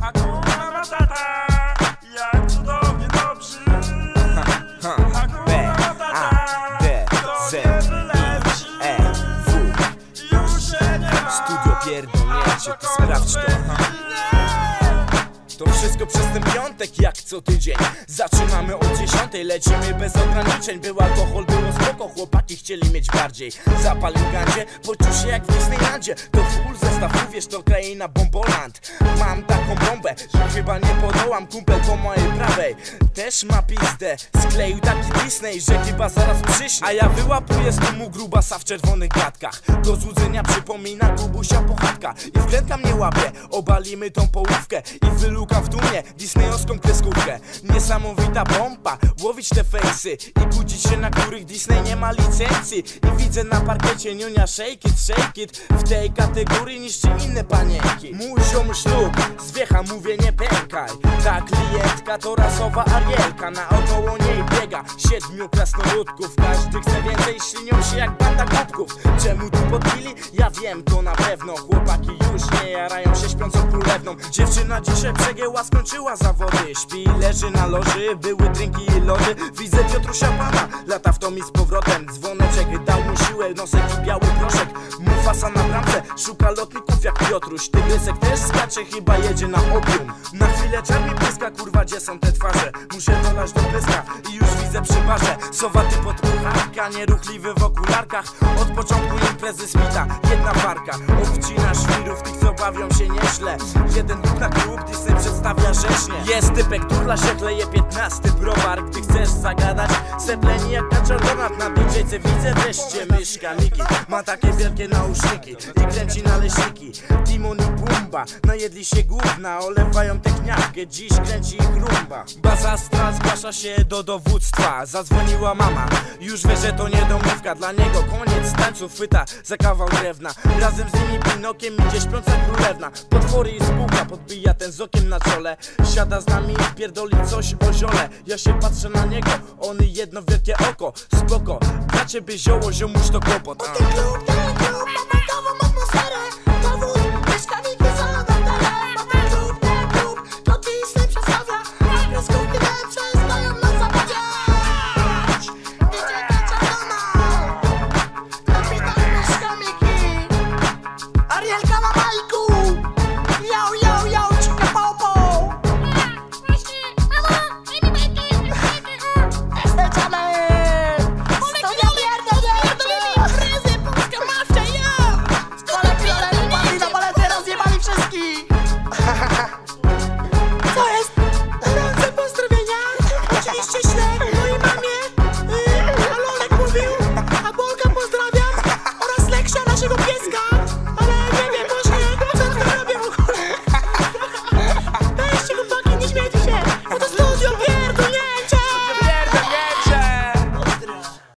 Hakuna Matata. Jak cudownie to brzmi. Hakuna Matata. B-A-D-Z-I-E-W. Już się nie ma. Studio pierdolnięcie, ty sprawdź to. To wszystko przez ten piątek, jak co tydzień. Zaczynamy od 10, lecimy bez ograniczeń. Był alkohol, było spoko, chłopaki chcieli mieć bardziej. Zapalił gandzie, poczuł się jak w Disneylandzie. To full zestaw, wiesz, to kraina Bomboland. Mam taką bombę, że chyba nie podołam. Kumpel po mojej prawej też ma pizdę. Skleił taki Disney, że chyba zaraz przyśnie. A ja wyłapuję z domu grubasa w czerwonych gadkach. Do złudzenia przypomina Kubusia Puchatka. I wkrętka mnie łapie, obalimy tą połówkę. I wylu w dumie disneyowską kreskówkę. Niesamowita pompa, łowić te fejsy i kłócić się, na których Disney nie ma licencji. I widzę na parkiecie niunia shake it w tej kategorii niszczy inne panienki. Mój ziom ślub, zwiecha mówię nie pękaj. Ta klientka to rasowa arielka, naokoło niej biega 7 krasnoludków. Każdy chce więcej, ślinią się jak banda głupków. Czemu tu podbili? Ja wiem to na pewno. Chłopaki już nie jarają się śpiącą królewną. Dziewczyna dzisiaj przegięła, skończyła zawody. Śpi, leży na loży, były drinki i lody. Widzę Piotrusia pana, lata w tom i z powrotem. Dzwoneczek dał mu siłę, nosek i biały proszek. Mufasa na bramce, szuka lotników jak Piotruś. Tygrysek też skacze, chyba jedzie na opium. Na chwilę czar mi pyska, kurwa gdzie są te twarze? Muszę dolać do pyska i już widzę przy barze. Sowaty podpucharka, nieruchliwy w okularkach. Od początku imprezy spita, jedna warka. Obcina świrów, tych co bawią się nieźle. Jeden klub na klub, Disney przedstawia rzeźnie. Jest typek, turla się kleje 15 browar. Gdy chcesz zagadać, sepleni jak kaczornat. Na DJ-ce widzę wreszcie myszka Miki. Ma takie wielkie nauszniki i kręci naleśniki. Timon i Pumba, najedli się gówna. Olewają tę kniawkę, dziś kręci ich rumba. Bazastra zgłasza się do dowództwa. Zadzwoniła mama, już wie, że to niedomówka. Dla niego koniec tańców, chwyta za kawał drewna. Razem z nimi Pinokiem idzie śpiąca królewna. Potwory i spółka, podbija ten z okiem na czole. Siada z nami i pierdoli coś o ziole. Ja się patrzę na niego, on jedno wielkie oko. Spoko, dla ciebie zioło, ziomuś to kłopot.